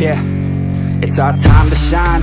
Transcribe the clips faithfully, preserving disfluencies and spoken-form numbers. Yeah, it's our time to shine.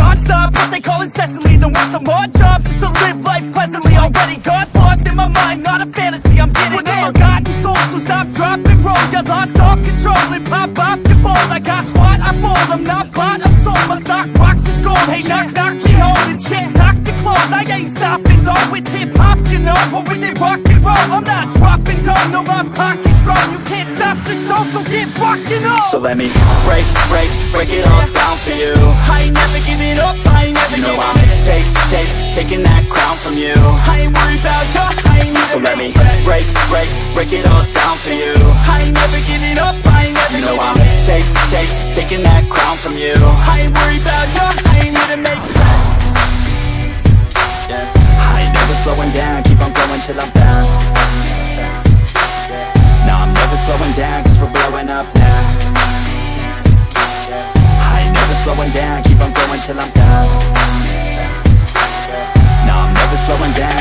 non-stop, what they call incessantly, then want some more job just to live life pleasantly. Already got lost in my mind, not a fantasy, I'm getting it. With a forgotten soul, so stop, drop, and roll. You lost all control and pop off your ball. I got what I fall, I'm not bought, I'm sold. My stock rocks, it's gold. Hey, knock, knock, me home, it's shit, talk to close. I ain't stopping though, it's hip-hop, you know. Or is it rock and roll? I'm not dropping down, no, my pocket's grown. You can't stop the show, so get rockin' on. So let me break, break, break it all down for you. I ain't never giving up, I ain't never, you know, I'm take, take, taking that crown from you. I ain't worried about you, I ain't never. So let me break, break, break it all down for you. I ain't never giving up, I ain't never, you know, I'm take, take, taking that crown from you. I ain't worried about you, I ain't here to make peace, yeah. I ain't never slowing down, keep on going till I'm down. No, I'm never slowing down, cause we're blowing up now. I ain't never slowing down, keep on going till I'm down. Slowing down,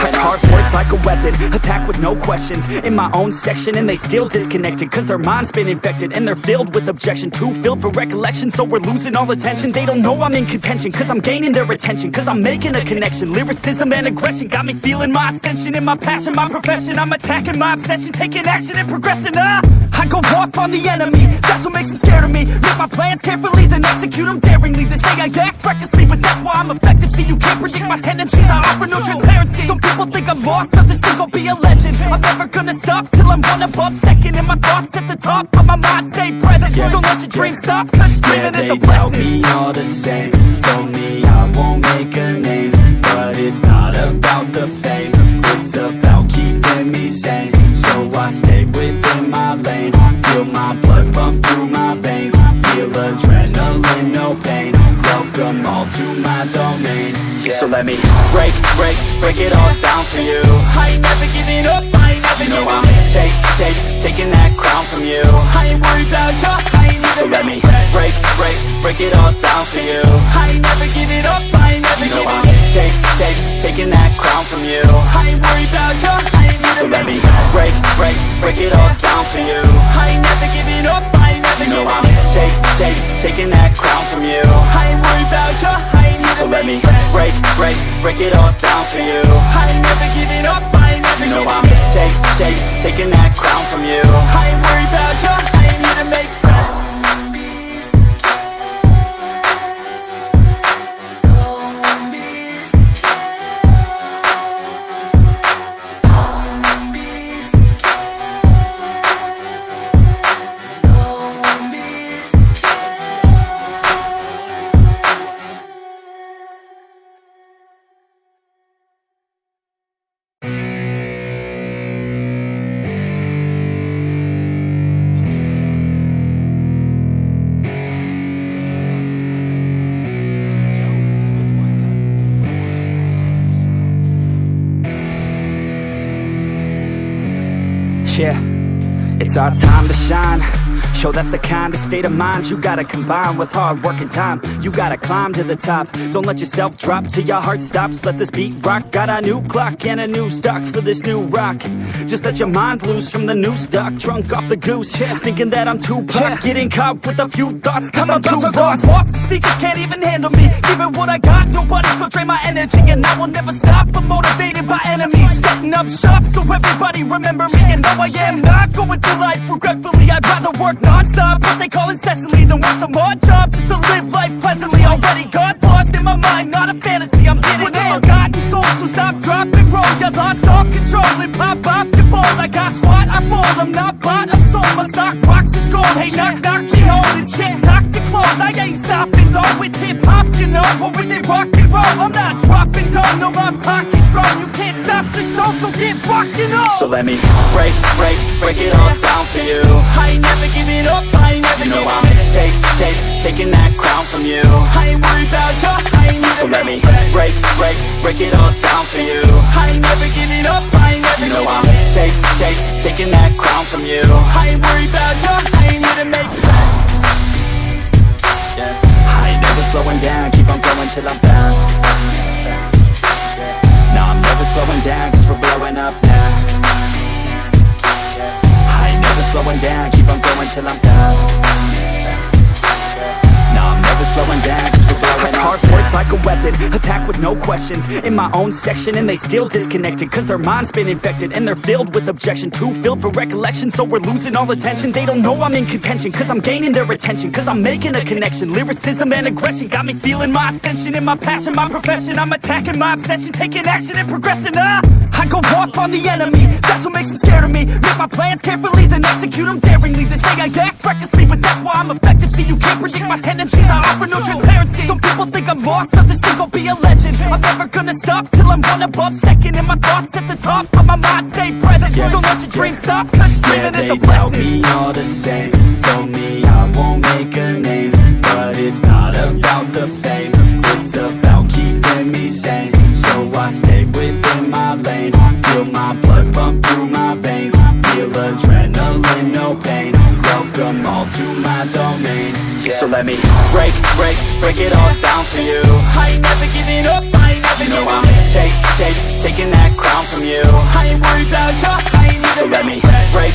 I carve words like a weapon, attack with no questions. In my own section and they still disconnected, cause their mind's been infected and they're filled with objection. Too filled for recollection, so we're losing all attention. They don't know I'm in contention, cause I'm gaining their attention. Cause I'm making a connection, lyricism and aggression got me feeling my ascension and my passion, my profession. I'm attacking my obsession, taking action and progressing. ah, I go off on the enemy, that's what makes them scared of me. Make my plans carefully, then execute them daringly. They say I act recklessly, but that's why I'm effective. See, you can't predict my tendencies, I offer no transparency. Some people think I'm lost, others think I'll be a legend. I'm never gonna stop till I'm one above second, and my thoughts at the top, but my mind stay present, yeah. Don't let your dreams stop, cause dreaming yeah, is a blessing. They tell me all the same, told me I won't make a name, but it's not about the fame, it's about keeping me sane. So I stay within my lane, feel my blood pump through my veins, feel adrenaline, no pain. Welcome all to my domain, yeah. So let me break, break, break it all down for you. I ain't never giving up, I ain't never, you know, I'm take, take, taking that crown from you. I ain't worried about you, I ain't never. So let me break, break, break it all down for you. I ain't never giving up, I ain't never, you know, I'm take, take, taking that crown from you. I ain't worried about you, I ain't never. So let me break, break, break it all down for you. I ain't never giving up, I ain't never, you know, I'm take, take, taking that crown from you. I ain't worried about you, I ain't here to make friends. Break, break, break it all down for you. I ain't never giving up, I ain't never, you know, I'm take, take, taking that crown from you. I ain't worried about you, I ain't here to make friends. Yeah, it's our time to shine. Yo, that's the kind of state of mind you gotta combine with hard work and time. You gotta climb to the top. Don't let yourself drop till your heart stops. Let this beat rock. Got a new clock and a new stock for this new rock. Just let your mind loose from the new stock. Drunk off the goose, yeah. Thinking that I'm too pop, yeah. Getting caught with a few thoughts, cause I'm, I'm about too to lost. Go off, the speakers can't even handle me. Giving what I got, nobody's gonna drain my energy. And I will never stop, I'm motivated by enemies. Setting up shop so everybody remember me. And though I am not going through life regretfully, I'd rather work non-stop, what they call incessantly, then want some more job just to live life pleasantly. Already got lost in my mind, not a fantasy, I'm getting it. With a forgotten soul, so stop, drop, and roll. You lost all control and pop off your ball. I got what I fall, I'm not bought, I'm sold. My stock rocks, it's gold. Hey, knock, knock, me home, it's shit, talk to close. I ain't stopping though, it's hip-hop, you know. Or is it rock and roll? I'm not dropping down, no, my pocket's grown. You can't stop the show, so get rockin' on. So let me break, break, break it all down for you. I ain't never giving up, I ain't never, you know, I'm take, take, taking that crown from you. I ain't worried about you, I ain't never. So let me break, break, break it all down for you. I ain't never giving up, I ain't never. You know I'm take, take, taking that crown from you. I ain't worried about you, I ain't here to make peace. Yeah, I ain't never slowing down, keep on going till I'm back. Nah, I'm never slowing down, cause we're blowing up now. I ain't never slowing down, keep on going till I'm down. Slowing down, I carve words like a weapon, attack with no questions. In my own section and they still disconnected, cause their mind's been infected and they're filled with objection. Too filled for recollection, so we're losing all attention. They don't know I'm in contention, cause I'm gaining their attention. Cause I'm making a connection, lyricism and aggression got me feeling my ascension and my passion, my profession. I'm attacking my obsession, taking action and progressing. ah! I go off on the enemy, that's what makes them scared of me. Make my plans carefully, then execute them daringly. They say I act recklessly, but that's why I'm effective. See, you can't predict my tendencies, I offer no transparency. Some people think I'm lost, others think I'll be a legend. I'm never gonna stop till I'm one above second, and my thoughts at the top, but my mind stay present. Yeah, don't let your dreams yeah, stop, cause dreaming yeah, is a blessing. They tell me all the same, told me I won't make a name, but it's not about the fame, it's about keeping me sane. So I stay within my lane, feel my blood pump through my veins, feel adrenaline, no pain, welcome all to my domain. Yeah. So let me break, break, break it all down for you. I ain't never giving up, I ain't never. You know I'm take, take, taking that crown from you. I ain't worried about you, I ain't never. So let me break, break,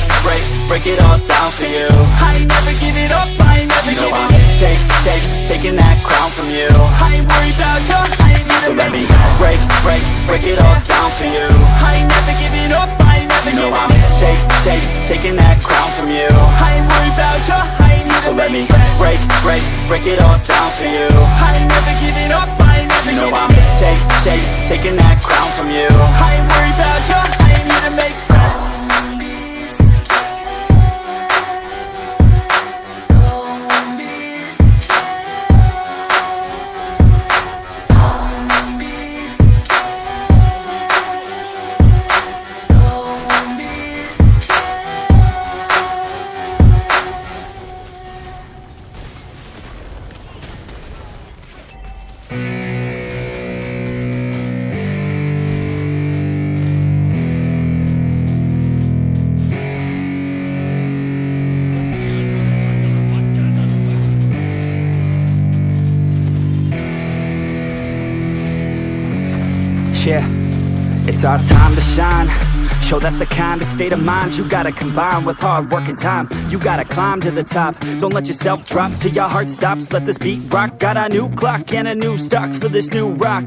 break it all down for you. I ain't never giving up, I ain't never. You know I'm take, take, taking that crown from you. I ain't worried about you, I ain't never. So let me break, break, break it all down for you. I ain't never giving up, I ain't never. You know I'm take, take, taking that crown from you. I ain't worried about you, I ain't never. So let me break, break, break it all down for you. I ain't never giving up, I ain't never. You know I'm take, take, taking that crown from you. I ain't worried about you, I ain't here to make peace. Yeah, it's our time to shine. Yo, that's the kind of state of mind you gotta combine with hard work and time. You gotta climb to the top, don't let yourself drop till your heart stops. Let this beat rock, got a new clock and a new stock for this new rock.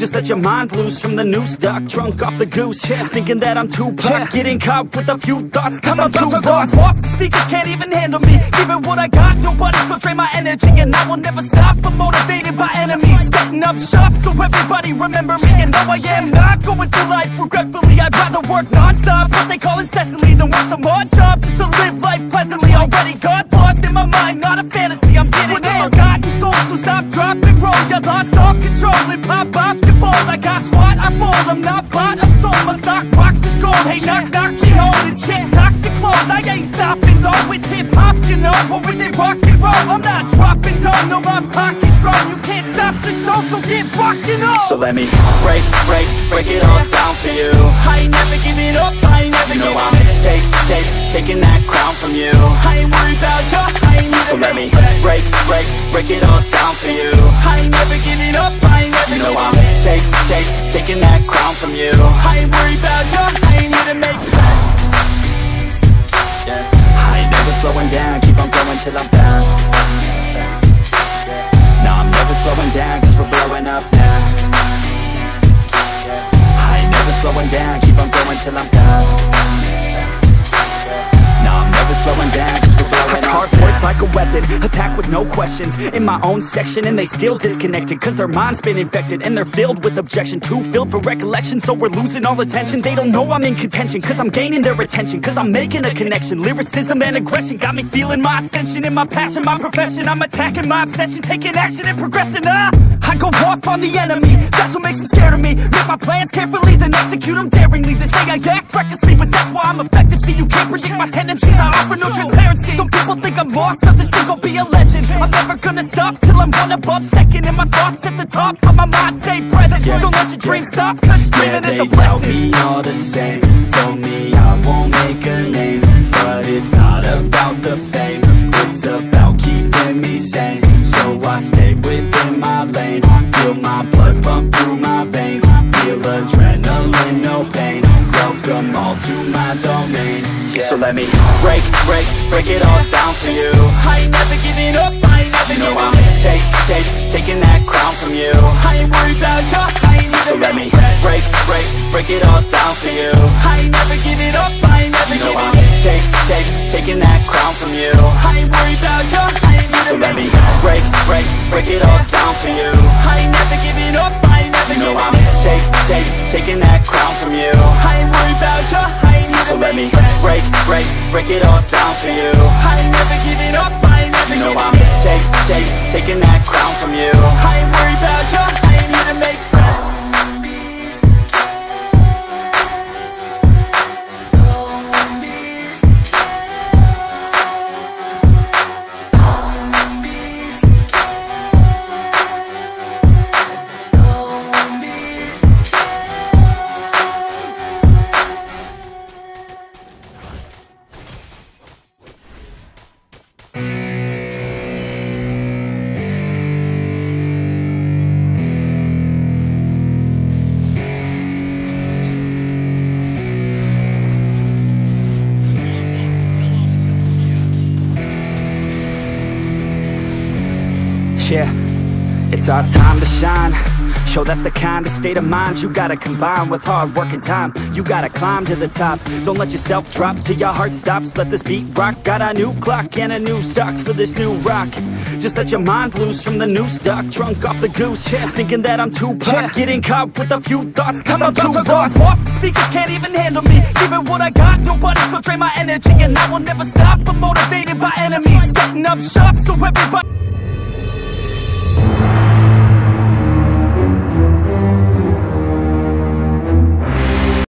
Just let your mind loose from the new stock, drunk off the goose, yeah. Thinking that I'm too pop, yeah. Getting caught with a few thoughts, cause, cause I'm, I'm too to lost. Off, the speakers can't even handle me, giving what I got, nobody's gonna drain my energy. And I will never stop, I'm motivated by enemies, setting up shop so everybody remember me. And now I am not going through life regretfully, I'd rather work non-stop, what they call incessantly, than want some odd job just to live life pleasantly. Already got lost in my mind, not a fantasy, I'm getting with a forgotten soul, so stop, drop, and roll. You lost all control and pop off your ball. I got squat, I fall, I'm not bought, I'm sold. My stock rocks, it's gold, hey knock knock, she holding shit, talk to close. I ain't stopping though, it's hip-hop, you know, or is it rock and roll? I'm not dropping down, no, my pocket's grown. You can't stop the show, so get rockin' up. So let me break, break, break it all down for you. I ain't never giving up, I ain't never. You know I'm take, take, taking that crown from you. I ain't worried about you, I ain't never. So let me break, break, break it all down for you. I ain't never giving up, I ain't never. You know I'm take, take, taking that crown from you. I ain't worried about you, I ain't here to make peace. Yeah, I ain't never slowing down, keep on going till I'm down. Nah, I'm never slowing down, cause we're blowing up now. Slowing down, keep on going till I'm done. Nah, I'm never slowing down, just we're blowing up. I carve words like a weapon, attack with no questions. In my own section and they still disconnected, cause their mind's been infected and they're filled with objection. Too filled for recollection, so we're losing all attention. They don't know I'm in contention, cause I'm gaining their attention. Cause I'm making a connection, lyricism and aggression got me feeling my ascension and my passion, my profession. I'm attacking my obsession, taking action and progressing. ah! I go off on the enemy, that's what makes them scared of me. Make my plans carefully, then execute them daringly. They say I act recklessly, but that's why I'm effective. See, you can't predict my tendencies, I offer no transparency. Some people don't think I'm lost, I just think I'll be a legend. I'm never gonna stop till I'm one above second, and my thoughts at the top of my mind stay present. Yeah, don't let your dreams yeah, stop, cause dreaming yeah, is a blessing. They tell me all the same, told me I won't make a name, but it's not about the fame, it's about keeping me sane. So I stay within my lane, feel my blood pump through my veins, feel adrenaline, no pain, welcome all to my domain. Yeah. So let me break, break, break it all down for you. I ain't never giving up, I ain't never you know giving up. You know I'm take, take, taking that crown from you. I ain't worried about you, I ain't even so let me break, break, break it all down for you. I ain't never giving up, I ain't never you know giving up. Take, take, taking that crown from you. I ain't worried about you, I ain't even so let me break, break, break it all down for you. I ain't never giving up, I ain't never you know I'm take, take, taking that crown from you. I ain't worried about you, I ain't even so let me break, break, break it all down for you. I ain't never giving up, I ain't never you know I'm take, take, taking that crown from you. I ain't worried about you, I ain't here to make friends. Yeah, it's our time to shine. Yo, that's the kind of state of mind you gotta combine with hard work and time. You gotta climb to the top. Don't let yourself drop till your heart stops. Let this beat rock. Got a new clock and a new stock for this new rock. Just let your mind loose from the new stock. Drunk off the goose, yeah. Thinking that I'm too pop, yeah. Getting caught with a few thoughts, cause I'm, I'm too lost. Off the speakers can't even handle me. Giving what I got, nobody's gonna drain my energy. And I will never stop, I'm motivated by enemies. Setting up shop so everybody.